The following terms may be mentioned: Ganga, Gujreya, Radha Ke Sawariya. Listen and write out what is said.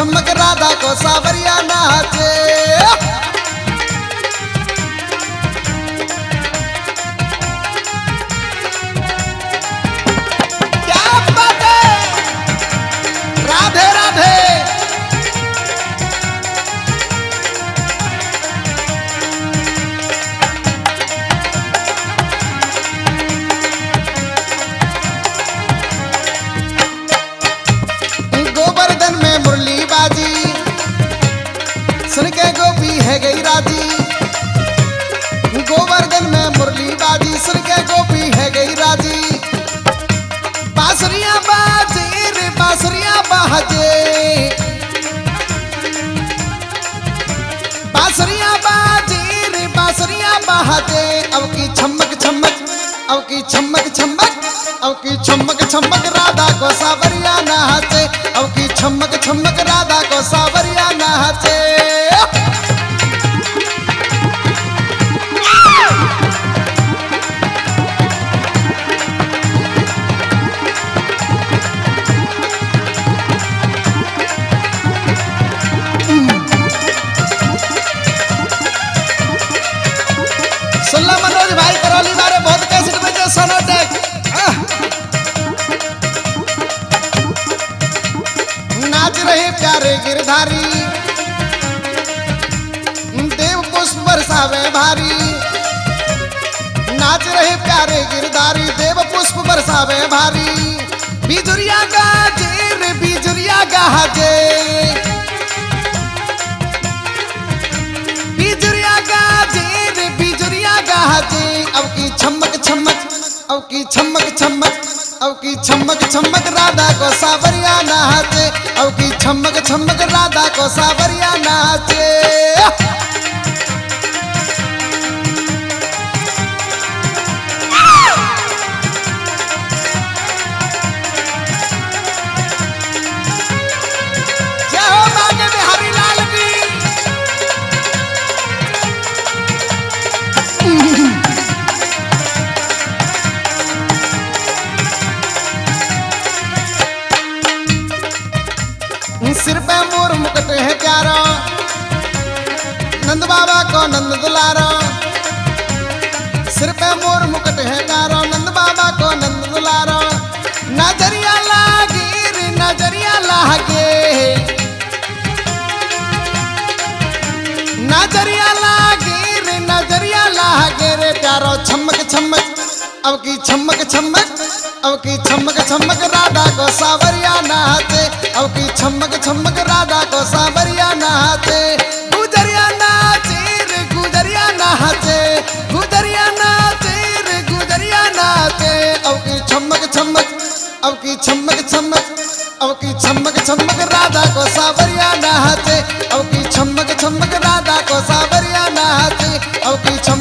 झमक राधा को सावरिया नाचे। क्या बात है, राधे राधे। सुनके गोपी है गई राजी, गोवर्धन में मुरली बाजी। सुनके गोपी है गई राजी, बांसुरियां बाजे रे बांसुरियां बाजे, बांसुरियां बाजे रे बांसुरियां बाजे। अब की छमक छमक, अब की छमक छमक, अब की छमक छमक राधा को सावरिया नाचे। अब की छमक छमक राधा को सावरिया नाचे। नाच रहे प्यारे गिरधारी, देव पुष्प बरसावे भारी। नाच रहे प्यारे गिरधारी, देव पुष्प बरसावे भारी। बिजुरिया गाजे रे बिजुरिया गाजे, बिजुरिया गाजे रे बिजुरिया गाजे। अब की छमक छमक, अब की छमक छमक, अब की छमक छमक राधा को सावरिया नाचे। अब की छमक छमक राधा को सावरिया नाचे। क्या हो बागे बिहारी लाल की। सिर पे मोर मुकुट है प्यारा, नंद बाबा को नंद दुलारा। सिर पे मोर मुकुट है प्यारा, नंद बाबा को नंद दुलारा। नजरिया लागे रे नजरिया लागे, नजरिया लागे रे नजरिया लागे रे प्यारो। छमक छमक, अब की छमक छमक, अब की छमक छमक राधा को सावरिया नाचे। अब की छमक छमक राधा को सावरिया नाचे। गुजरिया नाचे रे गुजरिया नाचे, गुजरिया नाचे रे गुजरिया नाचे। अब की छमक छमक, अब की छमक छमक, अब की छमक छमक राधा को सावरिया नाचे। अब की छमक छमक राधा को सावरिया नाचे। अब की